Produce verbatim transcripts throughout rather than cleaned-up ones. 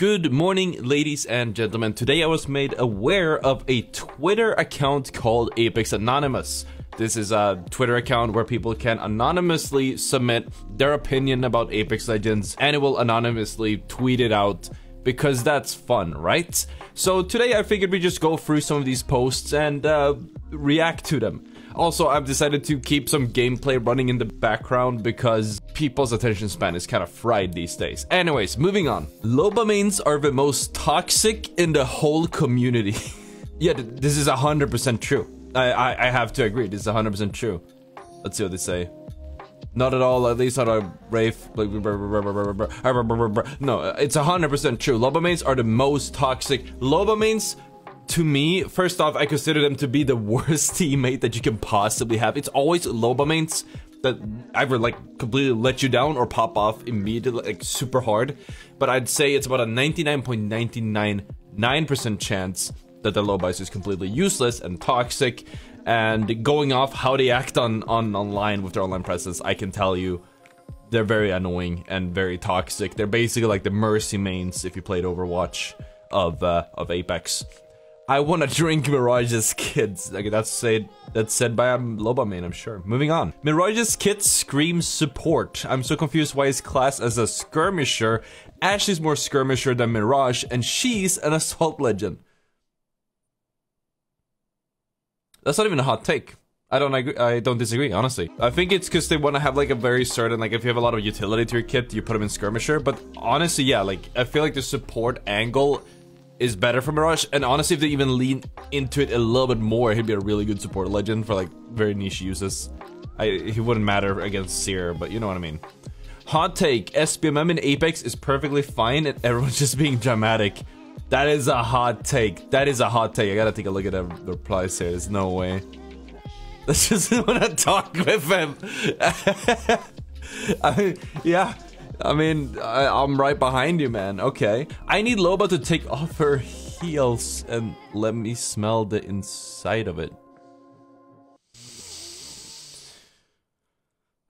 Good morning, ladies and gentlemen. Today I was made aware of a Twitter account called Apex Anonymous. This is a Twitter account where people can anonymously submit their opinion about Apex Legends and it will anonymously tweet it out because that's fun, right? So today I figured we just go through some of these posts and uh, react to them. Also, I've decided to keep some gameplay running in the background because people's attention span is kind of fried these days. Anyways, moving on. Loba mains are the most toxic in the whole community. Yeah, th this is one hundred percent true. I, I, I have to agree, this is one hundred percent true. Let's see what they say. Not at all, at least not a Rafe. No, it's one hundred percent true. Loba mains are the most toxic. Loba mains... To me, first off, I consider them to be the worst teammate that you can possibly have. It's always Loba mains that either like completely let you down or pop off immediately, like super hard. But I'd say it's about a ninety-nine point nine nine nine percent chance that the Loba is just completely useless and toxic. And going off how they act on, on online with their online presence, I can tell you they're very annoying and very toxic. They're basically like the Mercy mains, if you played Overwatch, of, uh, of Apex. I wanna drink Mirage's kids. Okay, that's said that's said by a Loba main, I'm sure. Moving on. Mirage's kids scream support. I'm so confused why he's classed as a skirmisher. Ash is more skirmisher than Mirage, and she's an assault legend. That's not even a hot take. I don't agree, I don't disagree, honestly. I think it's because they wanna have like a very certain, like if you have a lot of utility to your kit, you put them in skirmisher. But honestly, yeah, like I feel like the support angle is better for Mirage, and honestly if they even lean into it a little bit more, he'd be a really good support legend for like very niche uses. I, he wouldn't matter against Seer, but you know what I mean. Hot take, S P M M in Apex is perfectly fine and everyone's just being dramatic. That is a hot take, that is a hot take. I gotta take a look at the replies here, there's no way. I just wanna talk with him. I mean, yeah. I mean, I, I'm right behind you, man. Okay. I need Loba to take off her heels and let me smell the inside of it.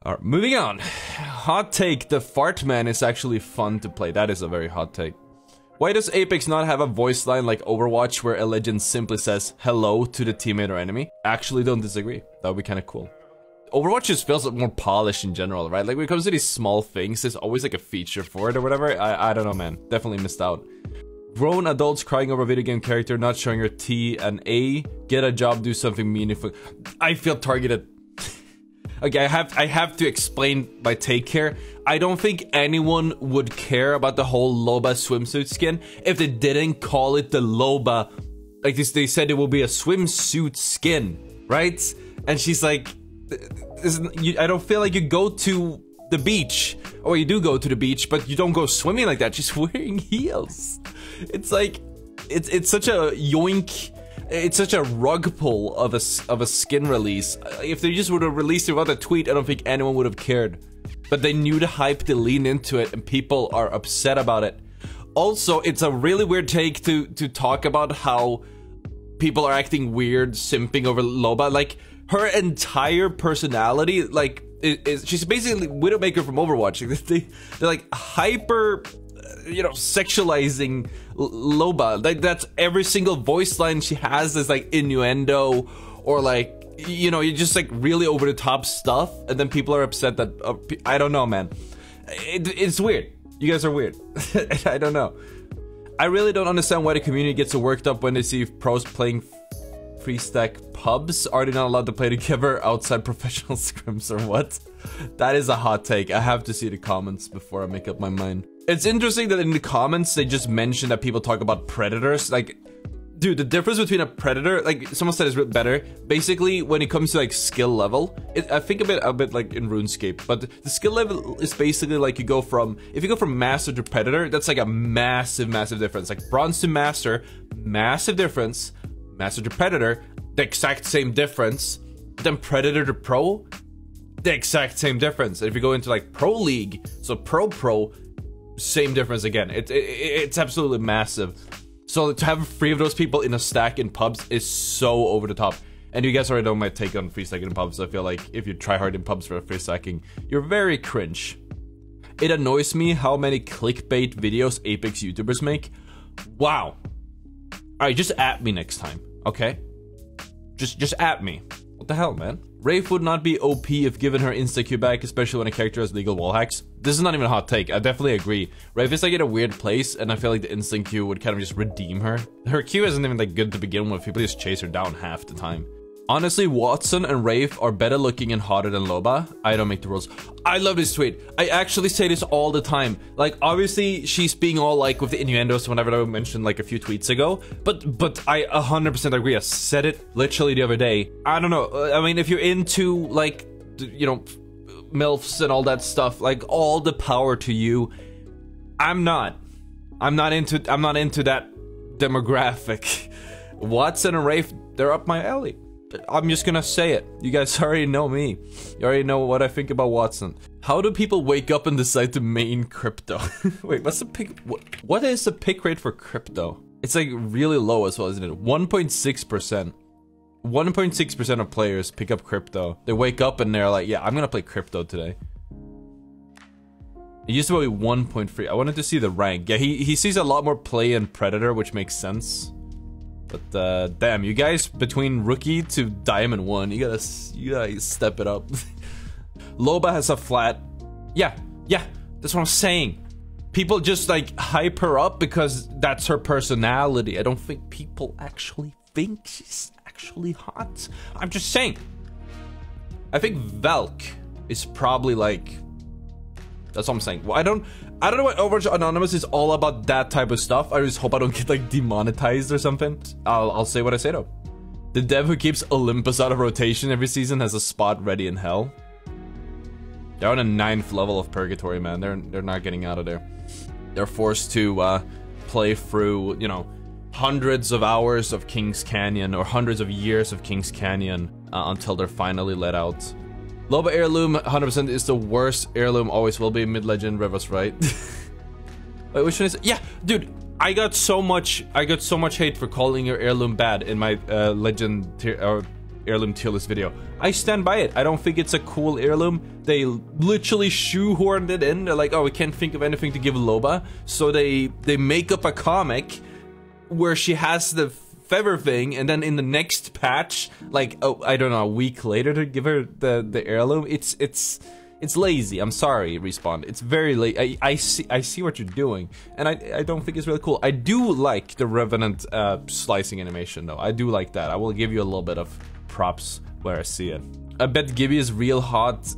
Alright, moving on. Hot take, the Fartman is actually fun to play. That is a very hot take. Why does Apex not have a voice line like Overwatch where a legend simply says hello to the teammate or enemy? Actually, don't disagree. That would be kind of cool. Overwatch just feels like more polished in general, right? Like when it comes to these small things, there's always like a feature for it or whatever. I, I don't know, man. Definitely missed out. Grown adults crying over a video game character not showing your T and A. Get a job, do something meaningful. I feel targeted. Okay, I have I have to explain my take here. I don't think anyone would care about the whole Loba swimsuit skin if they didn't call it the Loba. Like this, they said it will be a swimsuit skin, right? And she's like, I don't feel like you go to the beach, or you do go to the beach, but you don't go swimming like that. She's wearing heels. It's like, it's it's such a yoink. It's such a rug pull of a of a skin release. If they just would have released it without a tweet, I don't think anyone would have cared. But they knew the hype, they leaned into it, and people are upset about it. Also, it's a really weird take to to talk about how people are acting weird, simping over Loba, like. Her entire personality, like, is, is she's basically Widowmaker from Overwatch. They, they're like hyper, you know, sexualizing Loba. Like that's every single voice line she has is like innuendo, or like, you know, you're just like really over the top stuff, and then people are upset that uh, I don't know, man. It, it's weird. You guys are weird. I don't know. I really don't understand why the community gets so worked up when they see pros playing free stack pubs. Are they not allowed to play together outside professional scrims or what? That is a hot take. I have to see the comments before I make up my mind. It's interesting that in the comments they just mentioned that people talk about predators. Like, dude, the difference between a predator, like someone said, is better. Basically, when it comes to like skill level, it, I think a bit, a bit like in RuneScape. But the skill level is basically like you go from, if you go from master to predator, that's like a massive, massive difference. Like bronze to master, massive difference. Master to predator, the exact same difference. Then predator to pro, the exact same difference. And if you go into like pro league, so pro pro, same difference again. It, it, it's absolutely massive. So to have three of those people in a stack in pubs is so over the top. And you guys already know my take on free stacking in pubs. I feel like if you try hard in pubs for free stacking, you're very cringe. It annoys me how many clickbait videos Apex YouTubers make. Wow. Alright, just at me next time, okay? Just just at me. What the hell, man? Rafe would not be O P if given her insta-Q back, especially when a character has legal wallhacks. This is not even a hot take, I definitely agree. Rafe is like in a weird place, and I feel like the instant Q would kind of just redeem her. Her Q isn't even that good to begin with, people just chase her down half the time. Honestly, Watson and Rafe are better looking and hotter than Loba. I don't make the rules. I love this tweet. I actually say this all the time. Like, obviously, she's being all like with the innuendos whenever I mentioned like a few tweets ago. But but I one hundred percent agree. I said it literally the other day. I don't know. I mean, if you're into like, you know, MILFs and all that stuff, like all the power to you. I'm not. I'm not into. I'm not into that demographic. Watson and Rafe, they're up my alley. I'm just gonna say it. You guys already know me. You already know what I think about Watson. How do people wake up and decide to main Crypto? Wait, what's the pick? What, what is the pick rate for Crypto? It's like really low as well, isn't it? one point six percent. one point six percent of players pick up Crypto. They wake up and they're like, yeah, I'm gonna play Crypto today. It used to be one point three. I wanted to see the rank. Yeah, he, he sees a lot more play in Predator, which makes sense. But uh, damn, you guys, between rookie to diamond one, you gotta, you gotta step it up. Loba has a flat. Yeah, yeah, that's what I'm saying. People just like hype her up because that's her personality. I don't think people actually think she's actually hot. I'm just saying. I think Valk is probably like, that's what I'm saying. Well, I don't, I don't know what Overwatch Anonymous is all about, that type of stuff. I just hope I don't get like demonetized or something. I'll, I'll say what I say though. The dev who keeps Olympus out of rotation every season has a spot ready in hell. They're on a ninth level of purgatory, man. They're they're not getting out of there. They're forced to uh, play through, you know, hundreds of hours of King's Canyon or hundreds of years of King's Canyon uh, until they're finally let out. Loba heirloom, one hundred percent is the worst heirloom, always will be. Mid-legend, Revos, right? Wait, which one is it? Yeah, dude, I got so much, I got so much hate for calling your heirloom bad in my uh, legend tier, or heirloom tier list video. I stand by it. I don't think it's a cool heirloom. They literally shoehorned it in. They're like, oh, we can't think of anything to give Loba. So they, they make up a comic where she has the feather thing, and then in the next patch, like, oh, I don't know, a week later, to give her the the heirloom. It's it's it's lazy. I'm sorry, Respawn. It's very late. I I see I see what you're doing, and I I don't think it's really cool. I do like the Revenant uh, slicing animation though. I do like that. I will give you a little bit of props where I see it. I bet Gibby is real hot.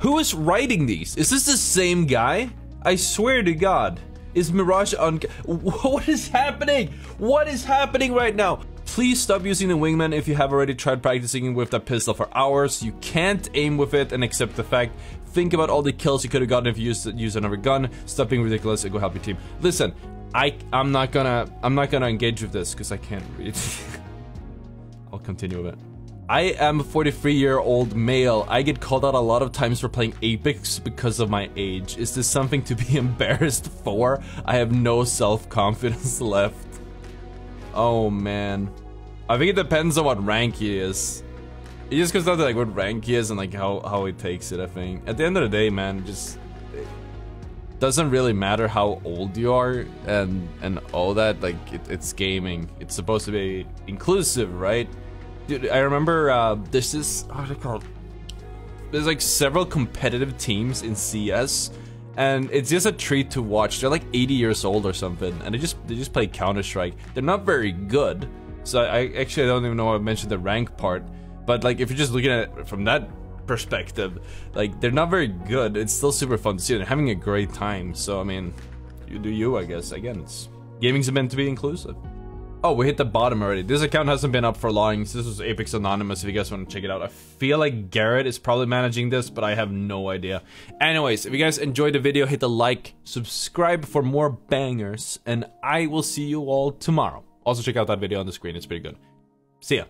Who is writing these? Is this the same guy? I swear to God. Is Mirage on? What is happening? What is happening right now? Please stop using the wingman if you have already tried practicing with that pistol for hours. You can't aim with it and accept the fact. Think about all the kills you could have gotten if you used, used another gun. Stop being ridiculous and go help your team. Listen, I I'm not gonna I'm not gonna engage with this because I can't read. I'll continue with it. I am a forty-three year old male. I get called out a lot of times for playing Apex because of my age. Is this something to be embarrassed for? I have no self-confidence left. Oh man. I think it depends on what rank he is. It just comes down to like what rank he is and like how, how he takes it, I think. At the end of the day, man, just it doesn't really matter how old you are and, and all that. Like it, it's gaming. It's supposed to be inclusive, right? Dude, I remember uh, this is how they call it. There's like several competitive teams in C S, and it's just a treat to watch. They're like eighty years old or something, and they just they just play Counter Strike. They're not very good, so I actually I don't even know why I mentioned the rank part. But like if you're just looking at it from that perspective, like they're not very good. It's still super fun to see. They're having a great time. So I mean, you do you, I guess. Again, it's gaming's meant to be inclusive. Oh, we hit the bottom already. This account hasn't been up for long. This was Apex Anonymous if you guys want to check it out. I feel like Garrett is probably managing this, but I have no idea. Anyways, if you guys enjoyed the video, hit the like, subscribe for more bangers, and I will see you all tomorrow. Also check out that video on the screen. It's pretty good. See ya.